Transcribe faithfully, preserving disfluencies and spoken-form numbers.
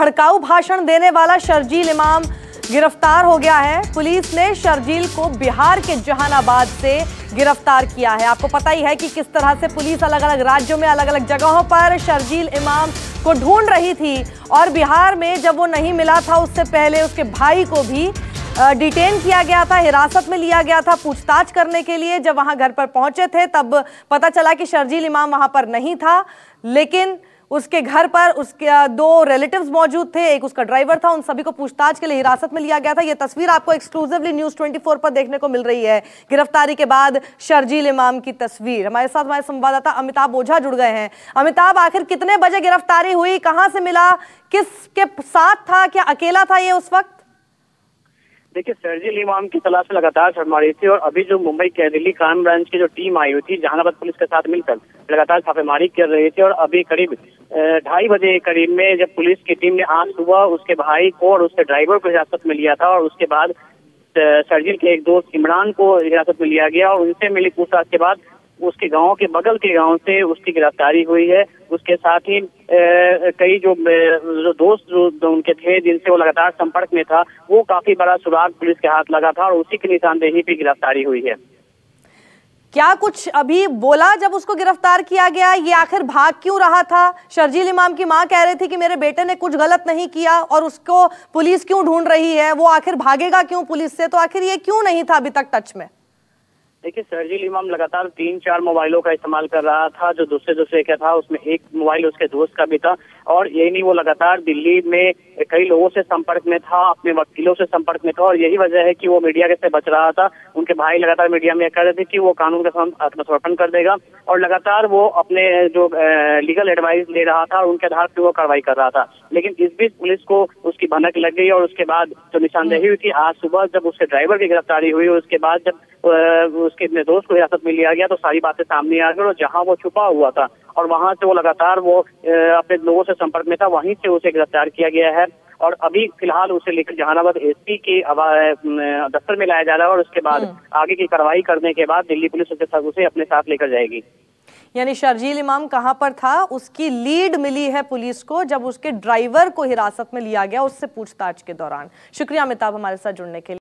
भड़काऊ भाषण देने वाला शरजील इमाम गिरफ्तार हो गया है। पुलिस ने शरजील को बिहार के जहानाबाद से गिरफ्तार किया है। आपको पता ही है कि किस तरह से पुलिस अलग अलग राज्यों में अलग अलग जगहों पर शरजील इमाम को ढूंढ रही थी और बिहार में जब वो नहीं मिला था उससे पहले उसके भाई को भी डिटेन किया गया था, हिरासत में लिया गया था पूछताछ करने के लिए। जब वहाँ घर पर पहुँचे थे तब पता चला कि शरजील इमाम वहाँ पर नहीं था, लेकिन उसके घर पर उसके दो रिलेटिव्स मौजूद थे, एक उसका ड्राइवर था। उन सभी को पूछताछ के लिए हिरासत में लिया गया था। यह तस्वीर आपको एक्सक्लूसिवली न्यूज़ चौबीस पर देखने को मिल रही है, गिरफ्तारी के बाद शरजील इमाम की तस्वीर। हमारे साथ हमारे संवाददाता अमिताभ ओझा जुड़ गए हैं। अमिताभ, आखिर कितने बजे गिरफ्तारी हुई, कहाँ से मिला, किसके साथ था, क्या अकेला था ये उस वक्त? देखिए, शरजील इमाम की तलाश लगातार छापेमारी थी और अभी जो मुंबई के दिल्ली क्राइम ब्रांच की जो टीम आई हुई थी जहानाबाद पुलिस के साथ मिलकर लगातार छापेमारी कर रही थी। और अभी करीब ढाई बजे करीब में जब पुलिस की टीम ने आज सुबह उसके भाई को और उसके ड्राइवर को हिरासत में लिया था और उसके बाद शरजील के एक दोस्त इमरान को हिरासत में लिया गया और उनसे मिली पूछताछ के बाद उसके गाँव के बगल के गाँव से उसकी गिरफ्तारी हुई है। उसके साथ ही कई जो जो दोस्त जो उनके थे जिनसे वो लगातार संपर्क में था, वो काफी बड़ा सुराग पुलिस के हाथ लगा था और उसी की निशानदेही पे गिरफ्तारी हुई है। क्या कुछ अभी बोला जब उसको गिरफ्तार किया गया, ये आखिर भाग क्यों रहा था? शरजील इमाम की माँ कह रही थी कि मेरे बेटे ने कुछ गलत नहीं किया और उसको पुलिस क्यों ढूंढ रही है, वो आखिर भागेगा क्यों पुलिस से, तो आखिर ये क्यों नहीं था अभी तक टच में? देखिए, शरजील इमाम लगातार तीन चार मोबाइलों का इस्तेमाल कर रहा था, जो दूसरे दूसरे का था। उसमें एक मोबाइल उसके दोस्त का भी था और यही नहीं, वो लगातार दिल्ली में कई लोगों से संपर्क में था, अपने वकीलों से संपर्क में था और यही वजह है कि वो मीडिया से बच रहा था। उनके भाई लगातार मीडिया में कह रहे थे कि वो कानून का आत्मसमर्पण कर देगा और लगातार वो अपने जो लीगल एडवाइस ले रहा था और उनके आधार पर वो कार्रवाई कर रहा था। लेकिन इस बीच पुलिस को उसकी भनक लग गई और उसके बाद जो निशानदेही हुई थी आज सुबह जब उसके ड्राइवर की गिरफ्तारी हुई, उसके बाद जब उसके अपने दोस्त को हिरासत में लिया गया तो सारी बातें सामने आ गई और जहाँ वो छुपा हुआ था और वहाँ से वो लगातार वो अपने लोगों से संपर्क में था, वहीं से उसे गिरफ्तार किया गया है। और अभी फिलहाल उसे लेकर जहानाबाद एसपी के दफ्तर में लाया जा रहा है और उसके बाद आगे की कार्रवाई करने के बाद दिल्ली पुलिस उसके साथ उसे अपने साथ लेकर जाएगी। यानी शरजील इमाम कहाँ पर था उसकी लीड मिली है पुलिस को जब उसके ड्राइवर को हिरासत में लिया गया उससे पूछताछ के दौरान। शुक्रिया अमिताभ हमारे साथ जुड़ने के लिए।